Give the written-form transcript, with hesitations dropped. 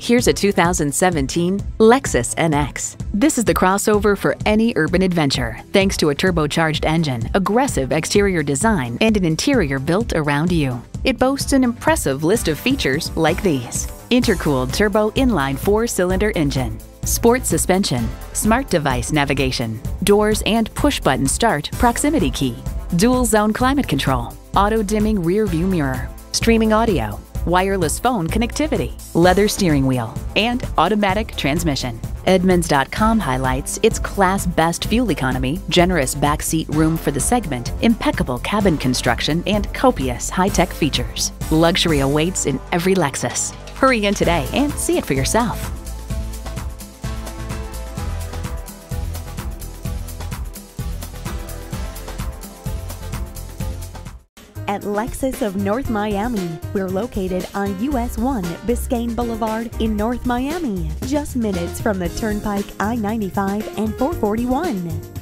Here's a 2017 Lexus NX. This is the crossover for any urban adventure, thanks to a turbocharged engine, aggressive exterior design, and an interior built around you. It boasts an impressive list of features like these: intercooled turbo inline 4-cylinder engine, sports suspension, smart device navigation, doors and push-button start proximity key, dual-zone climate control, auto-dimming rear-view mirror, streaming audio, wireless phone connectivity, leather steering wheel, and automatic transmission. Edmunds.com highlights its class-best fuel economy, generous backseat room for the segment, impeccable cabin construction, and copious high-tech features. Luxury awaits in every Lexus. Hurry in today and see it for yourself. At Lexus of North Miami. We're located on US 1 Biscayne Boulevard in North Miami, just minutes from the Turnpike I-95 and 441.